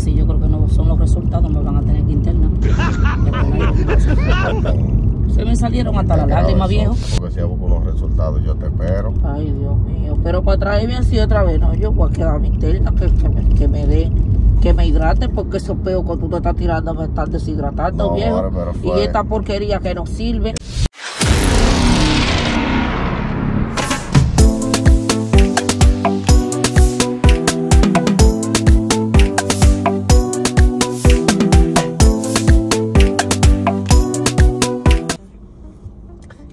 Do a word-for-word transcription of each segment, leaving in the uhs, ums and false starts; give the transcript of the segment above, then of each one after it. así yo creo que no son los resultados, me van a tener que internar. Se me salieron hasta las lágrimas, viejo. Porque si busco los resultados, yo te espero. Ay, Dios mío. Pero para traerme así otra vez, no, yo voy a quedar mi interna, que, que, me, que me dé, que me hidrate, porque esos peos que tú te estás tirando me están deshidratando, no, viejo. Hombre, fue... Y esta porquería que no sirve.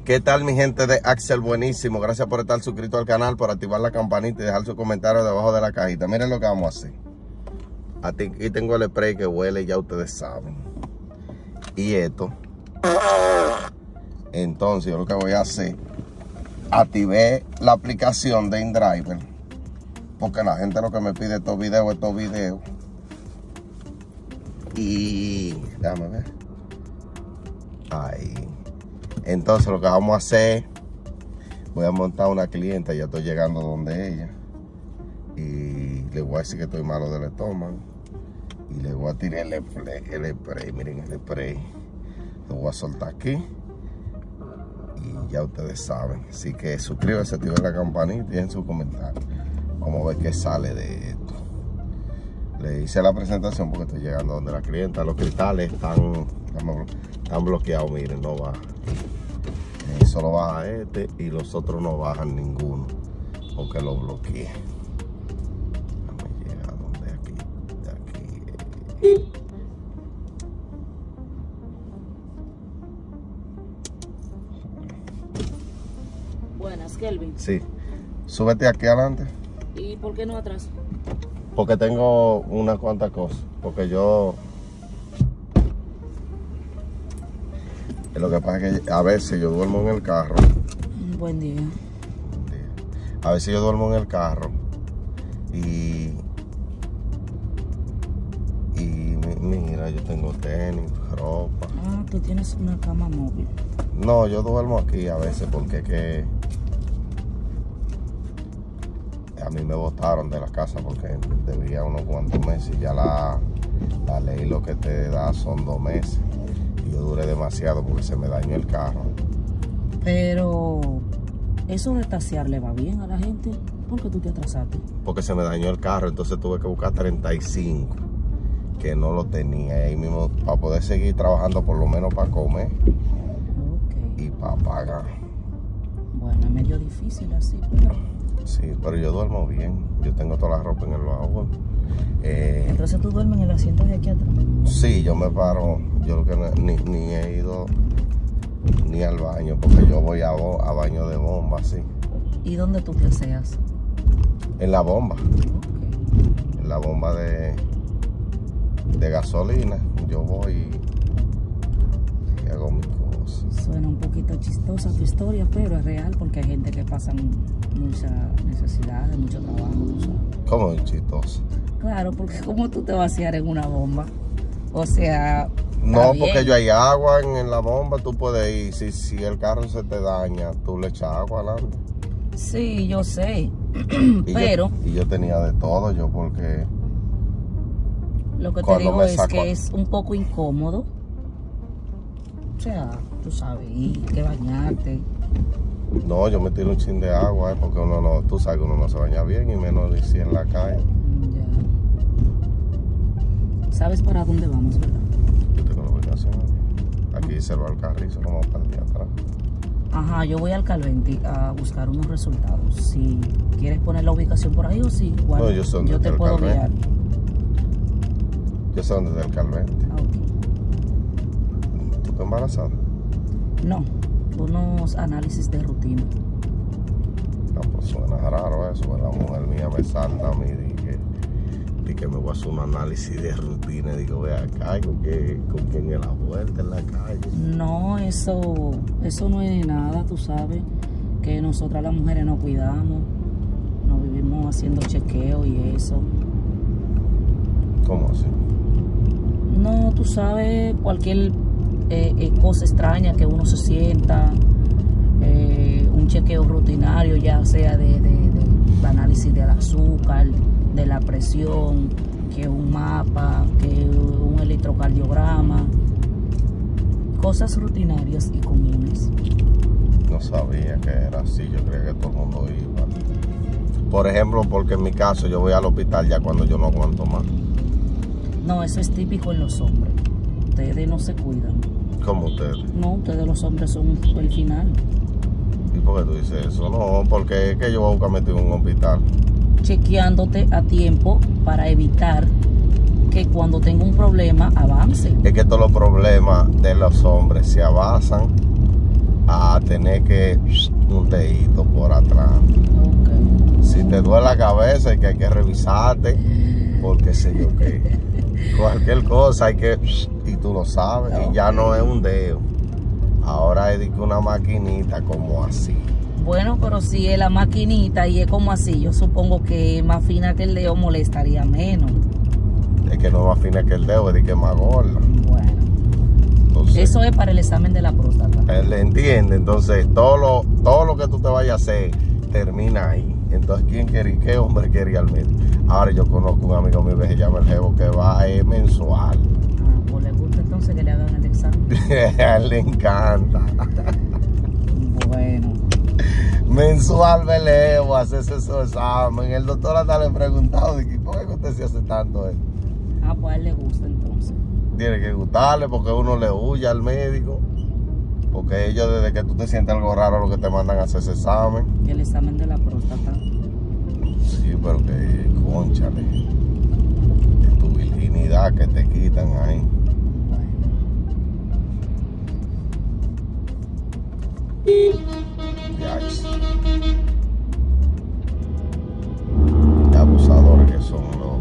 ¿Qué tal mi gente de Axel Buenísimo? Gracias por estar suscrito al canal, por activar la campanita y dejar su comentario debajo de la cajita. Miren lo que vamos a hacer. Aquí tengo el spray que huele, ya ustedes saben. Y esto. Entonces yo lo que voy a hacer, activé la aplicación de INDRIVER, porque la gente lo que me pide estos videos, estos videos. Y... déjame ver. Ahí. Entonces lo que vamos a hacer, voy a montar una clienta, ya estoy llegando donde ella. Y le voy a decir que estoy malo del estómago. Y le voy a tirar el spray, el spray, miren el spray. Lo voy a soltar aquí. Y ya ustedes saben. Así que suscríbanse, activen la campanita y dejen su comentario. Vamos a ver qué sale de esto. Le hice la presentación porque estoy llegando donde la clienta. Los cristales están, están bloqueados, miren, no va. Solo baja este y los otros no bajan ninguno porque lo bloqueé. Déjame llegar donde aquí, de aquí. Buenas, Kelvin. Sí, súbete aquí adelante. ¿Y por qué no atrás? Porque tengo unas cuantas cosas, porque yo... Lo que pasa es que a veces yo duermo en el carro. Buen día. Buen día. A veces yo duermo en el carro y, y mira, yo tengo tenis, ropa. Ah, tú tienes una cama móvil. No, yo duermo aquí a veces porque que a mí me botaron de la casa porque debía unos cuantos meses y ya la, la ley lo que te da son dos meses. Yo duré demasiado porque se me dañó el carro. Pero eso de tasear le va bien a la gente. ¿Por qué tú te atrasaste? Porque se me dañó el carro, entonces tuve que buscar treinta y cinco, que no lo tenía ahí mismo, para poder seguir trabajando, por lo menos para comer, okay, y para pagar. Bueno, medio difícil así, pero... Sí, pero yo duermo bien. Yo tengo toda la ropa en el baúl. Eh, Entonces tú duermes en el asiento de aquí atrás. Sí, yo me paro. Yo lo que no, ni, ni he ido ni al baño, porque yo voy a, a baño de bomba, sí. ¿Y dónde tú deseas? En la bomba. Okay. En la bomba de, de gasolina. Yo voy y hago mis cosas. Suena un poquito chistosa tu historia, pero es real porque hay gente que pasa muchas necesidades, mucho trabajo. Mucho... ¿Cómo es chistosa? Claro, porque ¿cómo tú te vas a vaciar en una bomba? O sea... No, bien, porque yo hay agua en, en la bomba, tú puedes ir. Si, si el carro se te daña, tú le echas agua adelante. Sí, yo sé, y pero... Yo, y yo tenía de todo, yo porque... Lo que te digo es que es un poco incómodo. O sea, tú sabes, ir, que bañarte. No, yo me tiro un chin de agua, eh, porque uno no, tú sabes que uno no se baña bien, y menos si en la calle. ¿Sabes para dónde vamos, verdad? Yo tengo la ubicación aquí. Aquí se va al carrizo, como para el día atrás. Ajá, yo voy al Calventi a buscar unos resultados. Si quieres poner la ubicación por ahí o si igual no, yo, sé yo te puedo guiar. Yo sé dónde está el Calventi. Ah, ok. ¿Tú estás embarazada? No, unos análisis de rutina. No, pues suena raro eso, pero la mujer mía me salta a mí y dije... Y que me voy a hacer un análisis de rutina. Digo, ve acá, ¿con quién es la vuelta en la calle? No, eso, eso no es nada, tú sabes. Que nosotras las mujeres nos cuidamos. Nos vivimos haciendo chequeo y eso. ¿Cómo así? No, tú sabes, cualquier eh, cosa extraña que uno se sienta. Eh, un chequeo rutinario, ya sea de, de, de análisis del azúcar, de la presión, que un mapa, que un electrocardiograma, cosas rutinarias y comunes. No sabía que era así, yo creía que todo el mundo iba. Por ejemplo, porque en mi caso yo voy al hospital ya cuando yo no aguanto más. No, eso es típico en los hombres. Ustedes no se cuidan. ¿Cómo ustedes? No, ustedes los hombres son el final. ¿Y por qué tú dices eso? No, porque es que yo voy a buscar metido en un hospital. Chequeándote a tiempo para evitar que cuando tenga un problema avance. Es que todos los problemas de los hombres se avanzan a tener que un teíto por atrás. Okay. Si te duele la cabeza y que hay que revisarte, porque sé yo qué. Cualquier cosa hay que, y tú lo sabes, okay. Y ya no es un dedo. Ahora es una maquinita como así. Bueno, pero si es la maquinita y es como así, yo supongo que más fina que el dedo molestaría menos. Es que no más fina que el dedo, es de que es más gorda. Bueno. Entonces, eso es para el examen de la próstata. Él entiende, entonces todo lo, todo lo que tú te vayas a hacer termina ahí. Entonces, ¿quién quería? ¿Qué hombre quería al médico? Ahora yo conozco un amigo mío que se llama el Jevo, que va a mensual. Ah, pues le gusta entonces que le hagan el examen. A él le encanta. Bueno. Mensual Belevo, hace su examen. El doctor hasta le preguntado, ¿por qué usted se hace tanto esto? Ah, pues a él le gusta entonces. Tiene que gustarle porque uno le huye al médico. Porque ellos desde que tú te sientes algo raro lo que te mandan a hacer ese examen. El examen de la próstata. Sí, pero que cónchale. Es tu virginidad que te quitan ahí. Qué abusadores que son los,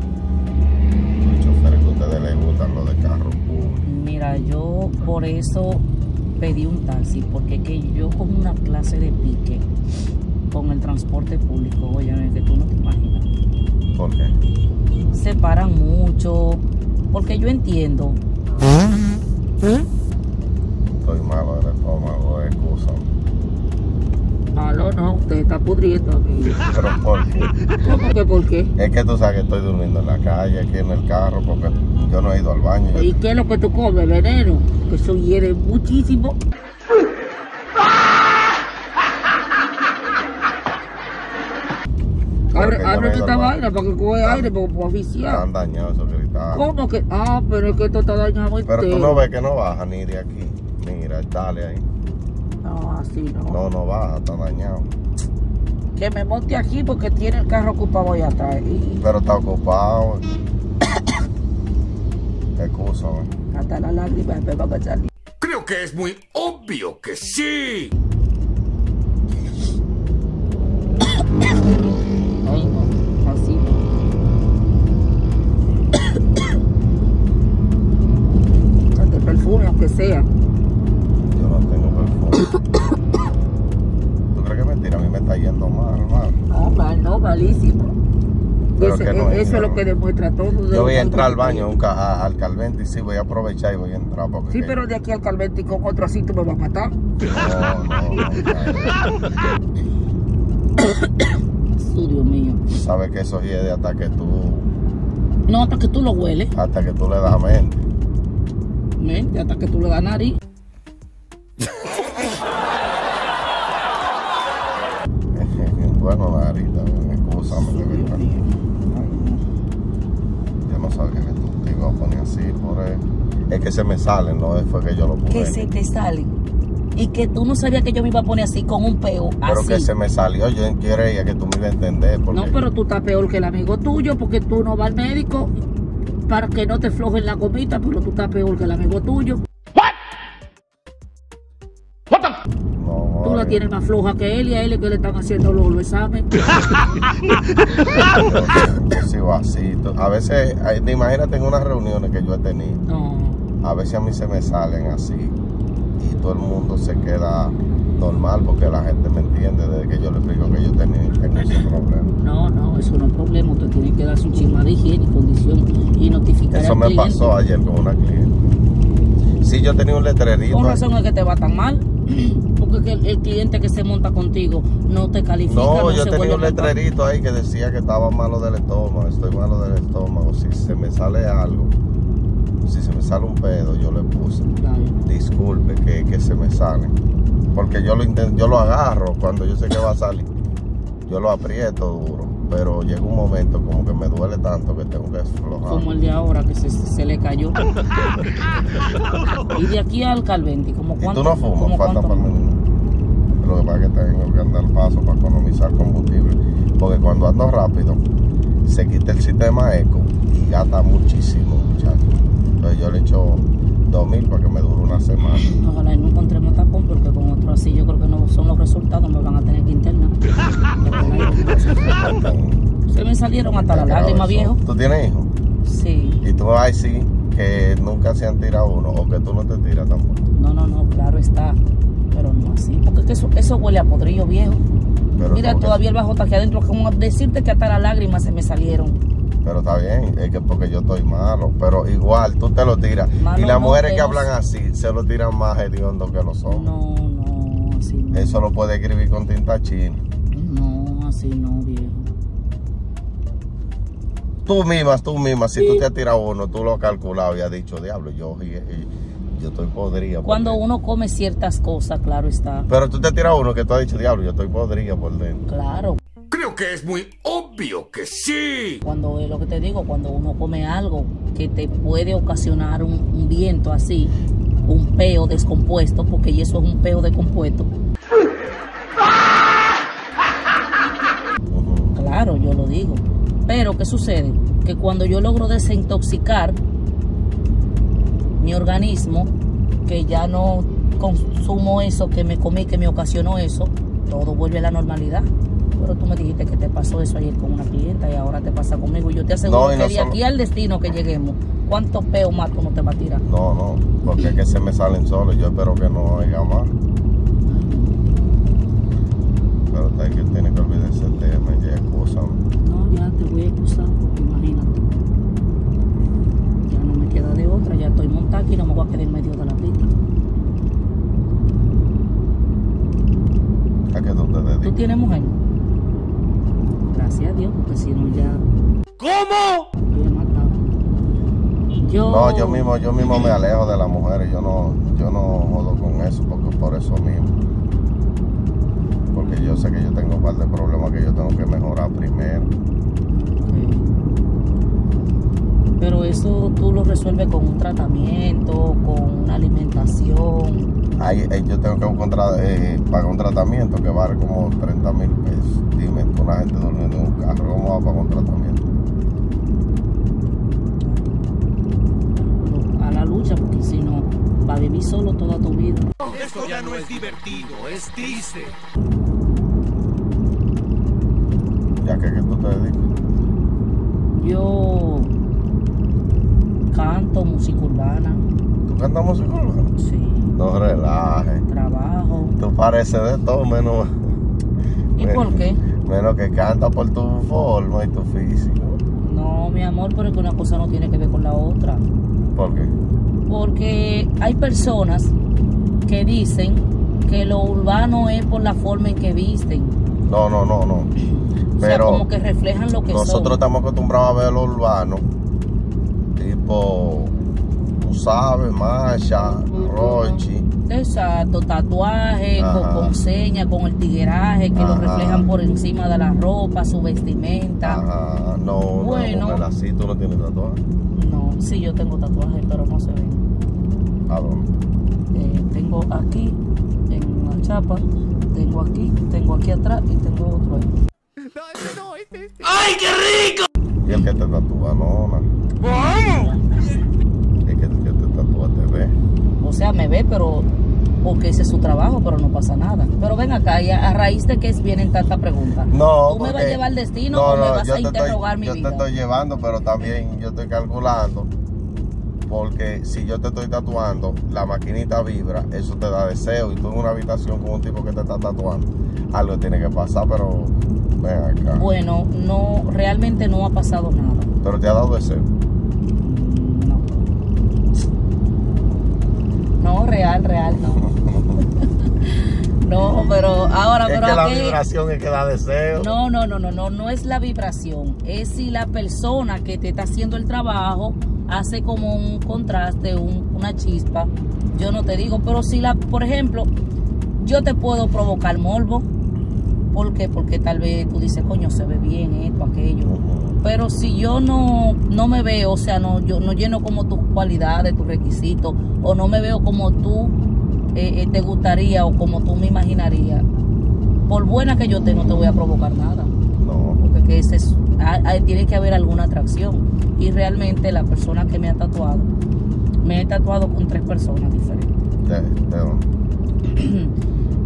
los choferes que a ustedes les gustan, los de carro público. Mira, yo por eso pedí un taxi, porque que yo con una clase de pique con el transporte público, oye, que tú no te imaginas. ¿Por qué? Se paran mucho, porque yo entiendo. ¿Eh? Estoy malo del estómago, excusa. Aló, no, usted está pudriendo aquí. ¿Pero por qué? ¿Cómo que por qué? Es que tú sabes que estoy durmiendo en la calle, aquí en el carro, porque yo no he ido al baño. ¿Y qué es lo que tú comes, veneno? Que eso hiere muchísimo. Abre, abre no esta vaina para que coge aire, porque puedo oficiar. Están dañados esos cristales. ¿Cómo que? Ah, pero es que esto está dañado entero. Pero tú no ves que no baja ni de aquí. Mira, dale ahí. No, así no. No, no baja, está dañado. Que me monte aquí porque tiene el carro ocupado allá atrás. Y... pero está ocupado. Excúsame. Hasta la lágrima me va a salir. Creo que es muy obvio que sí. Ay, no, así no. Hasta el perfume, aunque sea. ¿Tú crees que es mentira? A mí me está yendo mal, mal. No, mal no, malísimo. Eso, no es, eso es lo que demuestra todo. Yo voy a entrar al baño, un ca al Calventi, sí, voy a aprovechar y voy a entrar. Porque sí, pero de aquí al Calventi con otro así tú me vas a matar. No, no, no, no. Sí, Dios mío. Sabes que eso hiede hasta que tú... no, hasta que tú lo hueles. Hasta que tú le das mente. Mente, hasta que tú le das nariz. Bueno, Narita, excusame, sí, de verdad. Ay, no. Yo no sabía que tú te ibas a poner así por él. Es que se me salen, no fue que yo lo puse. Que se te salen. Y que tú no sabías que yo me iba a poner así con un peo. Pero así. Que se me salió, yo quería que tú me ibas a entender. Porque... no, pero tú estás peor que el amigo tuyo, porque tú no vas al médico para que no te flojen la gomita, pero tú estás peor que el amigo tuyo. La tiene más floja que él y a él es que le están haciendo los, los exámenes. A veces, imagínate en unas reuniones que yo he tenido, no. A veces a mí se me salen así y todo el mundo se queda normal porque la gente me entiende desde que yo le explico que yo tenía ese problema. No, no, eso no es problema, usted tiene que darse un chisma de higiene y condición y notificar eso al cliente. Eso me pasó ayer con una cliente. Sí, yo tenía un letrerito. Con razón es que te va tan mal. porque el, el cliente que se monta contigo no te califica. No, no yo se tenía un letrerito ahí que decía que estaba malo del estómago, estoy malo del estómago, si se me sale algo, si se me sale un pedo, yo le puse, claro, disculpe que, que se me sale, porque yo lo intento, yo lo agarro cuando yo sé que va a salir, yo lo aprieto duro, pero llega un momento como que me duele tanto que tengo que aflojar. Como el de ahora que se, se le cayó. Y de aquí al Calvendi, como cuánto. ¿Y tú no fumas? Falta para mí. Lo que pasa es que tengo que andar paso para economizar combustible, porque cuando ando rápido se quita el sistema eco y gasta muchísimo, muchachos. Entonces yo le echo dos mil para que me dure una semana. Ojalá y no encontremos tapón, porque con otro así yo creo que no son los resultados, me van a tener que internar. Se me salieron hasta las lágrimas, viejo. ¿Tú tienes hijos? Sí. ¿Y tú, ay, sí, que nunca se han tirado uno o que tú no te tiras tampoco? No, no, no, claro está, pero no así, porque es que eso, eso huele a podrillo, viejo. Pero mira, todavía el bajo está aquí adentro, como decirte que hasta las lágrimas se me salieron. Pero está bien, es que porque yo estoy malo, pero igual tú te lo tiras. Malo, y las no mujeres que hablan así, se lo tiran más hediondo que los hombres. No, no, así no. Eso lo puede escribir con tinta china. No, así no, viejo. Tú mismas, tú mismas, sí. Si tú te has tirado uno, tú lo has calculado y has dicho, diablo, yo, yo, yo estoy podrida. Cuando por uno come ciertas cosas, claro está. Pero tú te has tirado uno que tú has dicho, diablo, yo estoy podrida por dentro. Claro. Que es muy obvio que sí. Cuando es lo que te digo, cuando uno come algo que te puede ocasionar un, un viento así, un peo descompuesto, porque eso es un peo descompuesto. Claro, yo lo digo. Pero ¿qué sucede? Que cuando yo logro desintoxicar mi organismo, que ya no consumo eso que me comí, que me ocasionó eso, todo vuelve a la normalidad. Pero tú me dijiste que te pasó eso ayer con una clienta y ahora te pasa conmigo. Yo te aseguro no, que no de solo... aquí al destino que lleguemos, ¿cuántos peos más tú no te vas a tirar? No, no, porque es que se me salen solos. Yo espero que no haya más. Pero está que tiene que olvidarse el tema, ya excusame. No, ya te voy a excusar porque imagínate. Ya no me queda de otra, ya estoy montada aquí y no me voy a quedar en medio de la pista. ¿A qué tú te dedicas? ¿Tú tienes mujer? Gracias a Dios, porque si no ya... ¿Cómo? Me mataba. Yo... No, yo mismo, yo mismo me alejo de las mujeres, yo no, yo no jodo con eso, porque por eso mismo. Porque yo sé que yo tengo un par de problemas que yo tengo que mejorar primero. Okay. Pero eso tú lo resuelves con un tratamiento, con una alimentación. Ay, ay, yo tengo que encontrar, eh, pagar un tratamiento que vale como treinta mil pesos. Dime, con la gente durmiendo en un carro, ¿cómo va a pagar un tratamiento? A la lucha, porque si no, va a vivir solo toda tu vida. Esto ya no es divertido, es triste. ¿Ya que, que tú te dedicas? Yo canto música urbana. ¿Tú cantas música urbana? Sí. No relajes. Trabajo. Tú pareces de todo menos... ¿Y menos, por qué? Menos que canta por tu forma y tu físico. No, mi amor, pero es que una cosa no tiene que ver con la otra. ¿Por qué? Porque hay personas que dicen que lo urbano es por la forma en que visten. No, no, no, no. Pero o sea, como que reflejan lo que son. Nosotros estamos acostumbrados a ver lo urbano. Tipo... Sabe, Masha, Rochi. Exacto, tatuajes con, con señas, con el tigueraje que ajá, lo reflejan por encima de la ropa, su vestimenta. Ajá. No, bueno, no, así tú no tienes tatuaje. No, sí, yo tengo tatuajes, pero no se ven. ¿A dónde? Eh, tengo aquí, en una chapa, tengo aquí, tengo aquí atrás y tengo otro ahí. ¡Ay, qué rico! ¿Y el que te tatúa? No, no. ¡Vamos! O sea, me ve, pero porque ese es su trabajo, pero no pasa nada. Pero ven acá, y a, a raíz de que vienen tantas preguntas. No, ¿tú porque, me vas a llevar al destino no, o no, me vas a interrogar estoy, mi yo vida? Yo te estoy llevando, pero también yo estoy calculando. Porque si yo te estoy tatuando, la maquinita vibra, eso te da deseo. Y tú en una habitación con un tipo que te está tatuando, algo tiene que pasar, pero ven acá. Bueno, no, realmente no ha pasado nada. Pero te ha dado deseo. No, real, real, no. No, pero ahora... Es pero que la aquí, vibración es que da deseo. No, no, no, no, no, no es la vibración. Es si la persona que te está haciendo el trabajo hace como un contraste, un, una chispa. Yo no te digo, pero si la, por ejemplo, yo te puedo provocar morbo. ¿Por qué? Porque tal vez tú dices, coño, se ve bien esto, aquello. Pero si yo no, no me veo, o sea, no, yo no lleno como tus cualidades, tus requisitos, o no me veo como tú eh, eh, te gustaría o como tú me imaginarías, por buena que yo te, no te voy a provocar nada. No. Porque que ese es, a, a, tiene que haber alguna atracción. Y realmente la persona que me ha tatuado, me he tatuado con tres personas diferentes. Sí,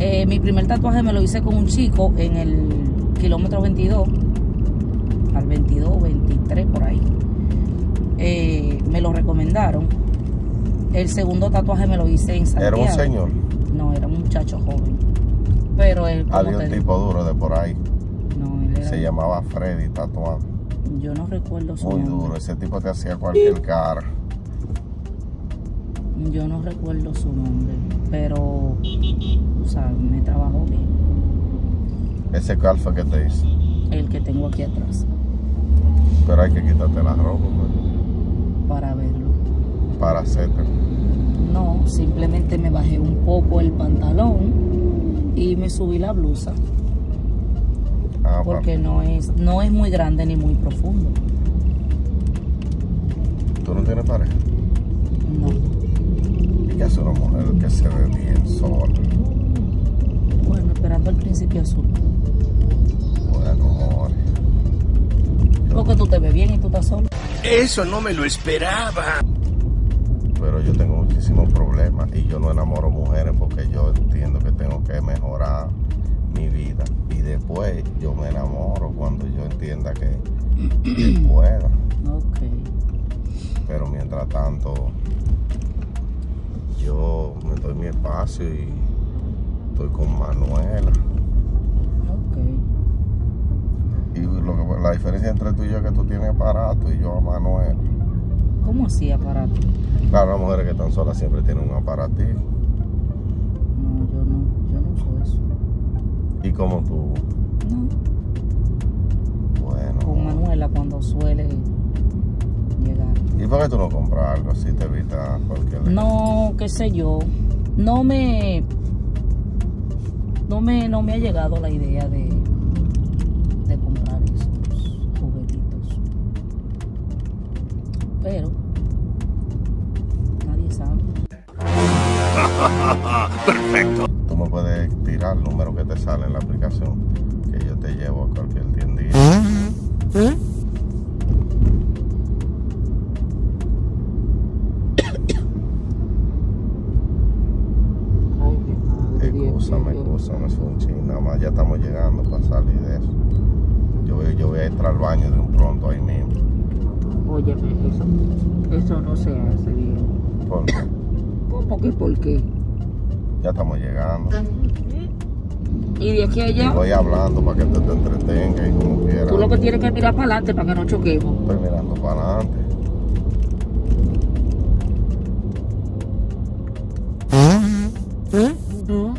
Eh, mi primer tatuaje me lo hice con un chico en el kilómetro veintidós, al veintidós, veintitrés, por ahí. Eh, me lo recomendaron. El segundo tatuaje me lo hice en Santiago. ¿Era un señor? No, era un muchacho joven. Pero él... Había un tipo duro de por ahí. No, él era... Se llamaba Freddy Tatuado. Yo no recuerdo su nombre. Muy duro, ese tipo te hacía cualquier cara. Yo no recuerdo su nombre, pero... O sea, me trabajó bien. ¿Ese cal fue que te hizo? El que tengo aquí atrás. Pero hay que quitarte la ropa, ¿no? Para verlo. Para hacerlo. No, simplemente me bajé un poco el pantalón y me subí la blusa. Ah, porque bueno. no es, no es muy grande ni muy profundo. ¿Tú no tienes pareja? No. ¿Y qué hace una mujer que se ve bien sola? Bueno, esperando al príncipe azul. Bueno, amor. Porque tú te ves bien y tú estás solo. Eso no me lo esperaba. Pero yo tengo muchísimos problemas y yo no enamoro mujeres porque yo entiendo que tengo que mejorar mi vida. Y después yo me enamoro cuando yo entienda que, que pueda. Ok. Pero mientras tanto, yo me doy mi espacio y... Estoy con Manuela. Ok. Y lo que, la diferencia entre tú y yo es que tú tienes aparato y yo a Manuela. ¿Cómo así aparato? Claro, las mujeres que están solas siempre tienen un aparatito. No, yo no, yo no uso eso. ¿Y cómo tú? No. Bueno. Con Manuela cuando suele llegar. ¿Y por qué tú no compras algo así? Te evitas cualquier... No, qué sé yo. No me... No me, no me ha llegado la idea de, de comprar esos juguetitos. Pero nadie sabe. Perfecto. Tú me puedes tirar el número que te sale en la aplicación, que yo te llevo a cualquier tiendita. ¿Eh? No es un ching, nada más ya estamos llegando para salir de eso. Yo voy, yo voy a entrar al baño de un pronto ahí mismo. Oye, eso, eso no se hace bien. ¿Por qué? ¿Por qué? ¿Por qué? Ya estamos llegando. ¿Y de aquí a allá? Y voy hablando para que te, te entretenga y como quieras. Tú lo que tienes que mirar para adelante para que no choquemos. Estoy mirando para adelante. ¿Eh? ¿No?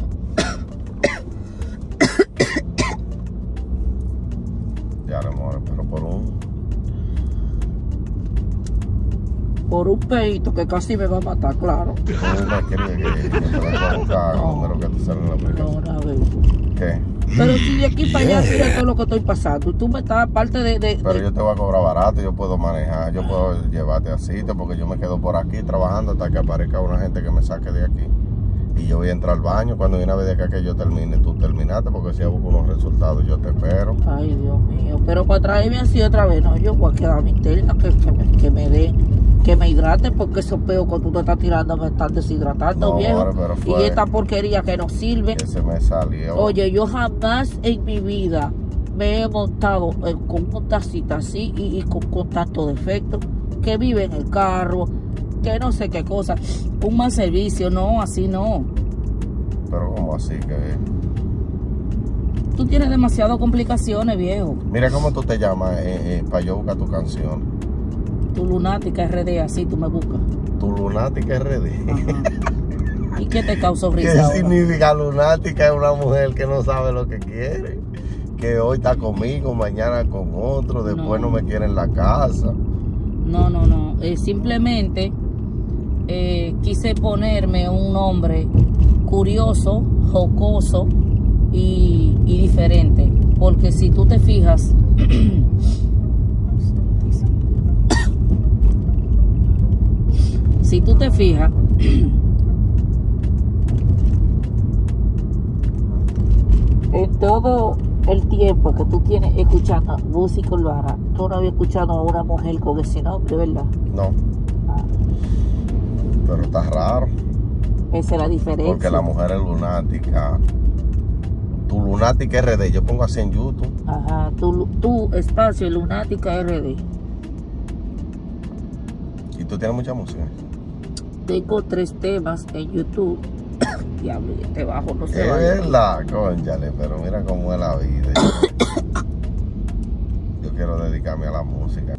Por un peito que casi me va a matar, claro. ¿Tú no crees que te va a buscar el número que te sale en la aplicación? No, a ver. ¿Qué? Pero si de aquí para allá mira todo lo que estoy pasando. Tú me estás aparte de, de... Pero yo te voy a cobrar barato, yo puedo manejar, yo puedo llevarte a sitio porque yo me quedo por aquí trabajando hasta que aparezca una gente que me saque de aquí. Y yo voy a entrar al baño. Cuando una vez de acá que yo termine, tú terminaste, porque si hago unos resultados, yo te espero. Ay, Dios mío. Pero para traerme así otra vez, no, yo voy a quedar mi terna, que, que me, que me dé, que me hidrate, porque esos peos que tú te estás tirando me están deshidratando, no, viejo. Pero fue, y esta porquería que no sirve. Que se me salió. Oye, yo jamás en mi vida me he montado eh, con una tacita así y, y con, con tanto defecto, que vive en el carro, que no sé qué cosa, un mal servicio, no, así no. Pero como así que... Tú tienes demasiadas complicaciones, viejo. Mira cómo tú te llamas eh, eh, para yo buscar tu canción. Tu lunática R D, así tú me buscas. Tu lunática R D. ¿Y qué te causó risa? ¿Qué significa lunática? Es una mujer que no sabe lo que quiere, que hoy está conmigo, mañana con otro, después no, no me quiere en la casa. No, no, no. Eh, simplemente eh, quise ponerme un nombre curioso, jocoso y, y diferente. Porque si tú te fijas... Si tú te fijas, en todo el tiempo que tú tienes escuchando música urbana, tú no habías escuchado a una mujer con ese nombre, ¿verdad? No. Ah. Pero está raro. Esa es la diferencia. Porque la mujer es lunática. Tu lunática R D, yo pongo así en YouTube. Ajá, tu, tu espacio lunática R D. ¿Y tú tienes mucha música? Tengo tres temas en YouTube. Diablo, y este bajo no se va. Es la cónchale, pero mira cómo es la vida. Yo quiero dedicarme a la música.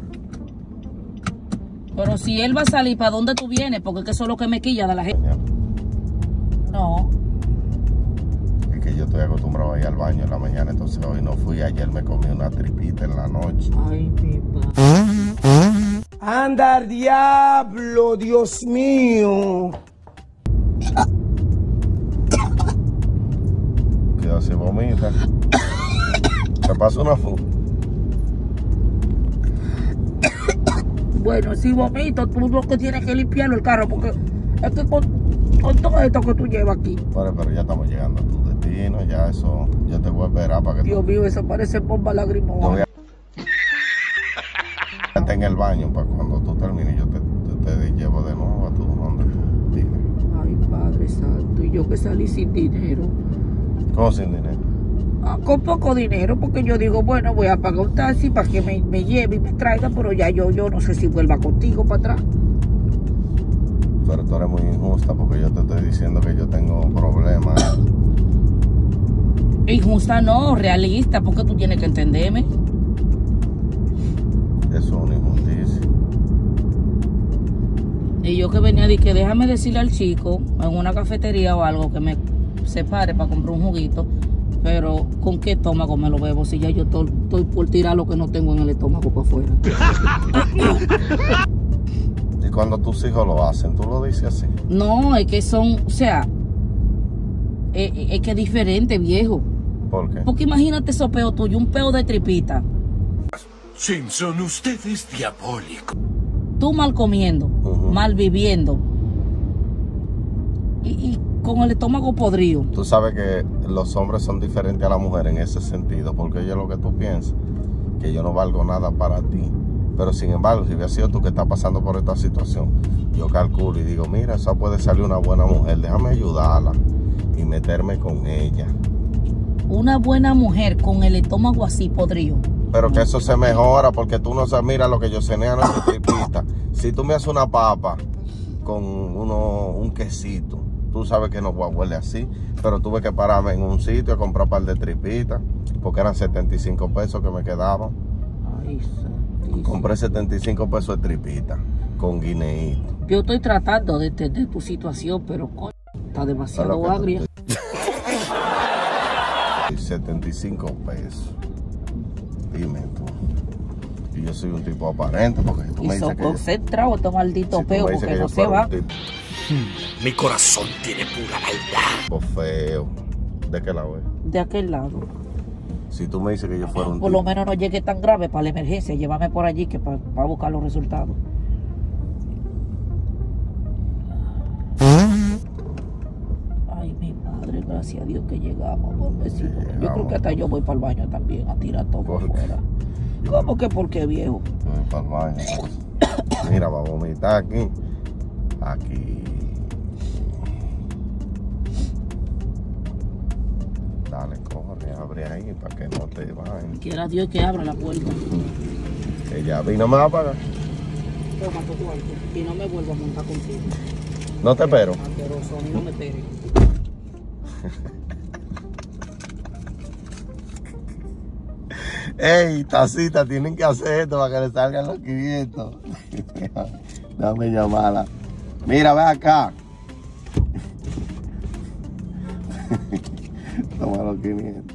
Pero si él va a salir, ¿para dónde tú vienes? Porque es que eso es lo que me quilla de la gente. No. Es que yo estoy acostumbrado a ir al baño en la mañana, entonces hoy no fui. Ayer me comí una tripita en la noche. Ay, mi padre. Anda al diablo, Dios mío. Cuidado, se vomita. Se pasa una fuga. Bueno, si vomito, tú lo que tienes que limpiarlo el carro, porque es que con, con todo esto que tú llevas aquí. Vale, pero ya estamos llegando a tu destino, ya eso, yo te voy a esperar para que... Dios tú... mío, eso parece bomba lagrimógena. En el baño para cuando tú termines yo te, te, te llevo de nuevo a tu donde tú vives. Ay, Padre Santo, y yo que salí sin dinero. ¿Cómo sin dinero? Ah, con poco dinero, porque yo digo, bueno, voy a pagar un taxi para que me, me lleve y me traiga, pero ya yo, yo no sé si vuelva contigo para atrás. Pero tú eres muy injusta porque yo te estoy diciendo que yo tengo problemas. Injusta no, realista, porque tú tienes que entenderme. Eso es una injusticia. Y yo que venía de que déjame decirle al chico en una cafetería o algo que me separe para comprar un juguito, pero ¿con qué estómago me lo bebo? Si ya yo estoy por tirar lo que no tengo en el estómago para afuera. Y cuando tus hijos lo hacen, ¿tú lo dices así? No, es que son, o sea, es, es que es diferente, viejo. ¿Por qué? Porque imagínate esos peos tuyos, un peo de tripita. Simpson, usted es diabólico. Tú mal comiendo, uh-huh. mal viviendo y, y con el estómago podrido. Tú sabes que los hombres son diferentes a las mujeres en ese sentido, porque ellos lo que tú piensas, que yo no valgo nada para ti. Pero sin embargo, si hubiera sido tú que estás pasando por esta situación, yo calculo y digo, mira, esa puede salir una buena mujer, déjame ayudarla y meterme con ella. Una buena mujer con el estómago así podrido. Pero que eso se mejora porque tú no sabes, mira lo que yo cené a la tripita. Si tú me haces una papa con uno, un quesito, tú sabes que no huele así, pero tuve que pararme en un sitio a comprar un par de tripitas porque eran setenta y cinco pesos que me quedaban. Ay, compré setenta y cinco pesos de tripita con guineíto. Yo estoy tratando de entender tu situación, pero coño, está demasiado agria. setenta y cinco pesos. Dime tú. Y yo soy un tipo aparente porque si tú me dices que concentrado estos malditos peos porque no se va. Mi corazón tiene pura maldad. Tipo feo. ¿De qué lado es? De aquel lado. Si tú me dices que yo fuera un tipo. Por lo menos no llegué tan grave para la emergencia. Llévame por allí que para pa buscar los resultados. Ay, mi madre, gracias a Dios que llegamos, pobrecito. Yo creo que hasta yo voy para el baño también a tirar todo por fuera. ¿Cómo que por qué, viejo? Voy para el baño. Mira, va a vomitar aquí. Aquí. Dale, corre, abre ahí para que no te vayan. Quiera Dios que abra la puerta. Ella vino, me va a pagar. Toma tu cuarto y no me vuelvo a montar contigo. No te espero. No me esperes. Ey, tacita, tienen que hacer esto para que le salgan los quinientos. Dame llamarla. Mira, ve acá. Toma los quinientos.